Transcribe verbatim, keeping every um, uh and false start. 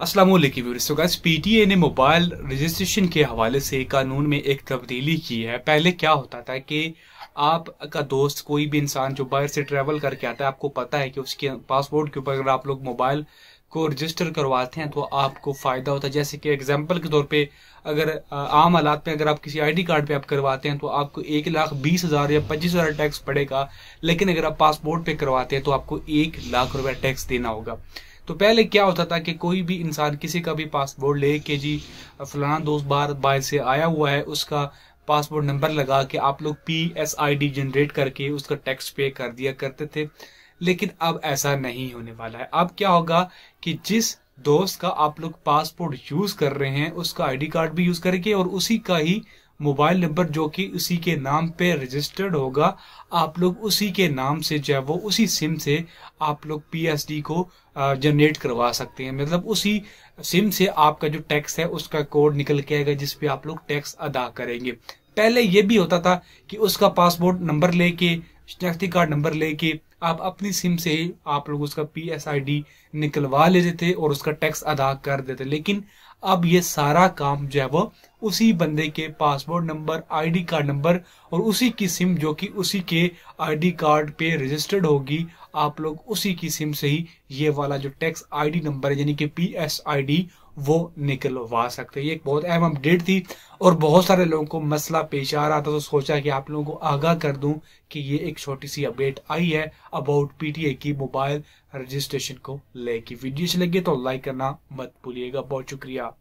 अस्सलाम वालेकुम व्यूअर्स। तो गाइस पीटीए ने मोबाइल रजिस्ट्रेशन के हवाले से कानून में एक तब्दीली की है। पहले क्या होता था कि आपका दोस्त कोई भी इंसान जो बाहर से ट्रैवल करके आता है, आपको पता है कि उसके पासपोर्ट के ऊपर अगर आप लोग मोबाइल को रजिस्टर करवाते हैं तो आपको फ़ायदा होता है। जैसे कि एग्जांपल के तौर पे अगर आम हालात में अगर आप किसी आईडी कार्ड पे आप करवाते हैं तो आपको एक लाख बीस हज़ार या पच्चीस हज़ार टैक्स पड़ेगा, लेकिन अगर आप पासपोर्ट पे करवाते हैं तो आपको एक लाख रुपया टैक्स देना होगा। तो पहले क्या होता था कि कोई भी इंसान किसी का भी पासपोर्ट ले के जी फलाना दोस्त बाहर बाहर से आया हुआ है, उसका पासपोर्ट नंबर लगा के आप लोग P S I D generate करके उसका टैक्स पे कर दिया करते थे। लेकिन अब ऐसा नहीं होने वाला है। अब क्या होगा कि जिस दोस्त का आप लोग पासपोर्ट यूज कर रहे हैं उसका आईडी कार्ड भी यूज करके और उसी का ही मोबाइल नंबर जो कि उसी के नाम पे रजिस्टर्ड होगा, आप लोग उसी के नाम से जो है वो उसी सिम से आप लोग पीएसडी को जनरेट करवा सकते हैं। मतलब उसी सिम से आपका जो टैक्स है उसका कोड निकल के आएगा जिसपे आप लोग टैक्स अदा करेंगे। पहले ये भी होता था कि उसका पासपोर्ट नंबर लेके शनाख्ती कार्ड नंबर लेके आप अपनी सिम से ही आप लोग उसका पीएसआईडी निकलवा लेते थे और उसका टैक्स अदा कर देते। लेकिन अब ये सारा काम जो है वो उसी बंदे के passport number, ID card number और उसी की सिम जो कि उसी के आईडी कार्ड पे रजिस्टर्ड होगी, आप लोग उसी की सिम से ही ये वाला जो टैक्स आईडी नंबर है यानी कि पीएसआईडी वो निकलवा सकते हैं। ये एक बहुत अहम अपडेट थी और बहुत सारे लोगों को मसला पेश आ रहा था, तो सोचा कि आप लोगों को आगाह कर दूं कि ये एक छोटी सी अपडेट आई है अबाउट पीटीए की मोबाइल रजिस्ट्रेशन को लेके। वीडियो अच्छी लगी तो लाइक करना मत भूलिएगा। बहुत शुक्रिया।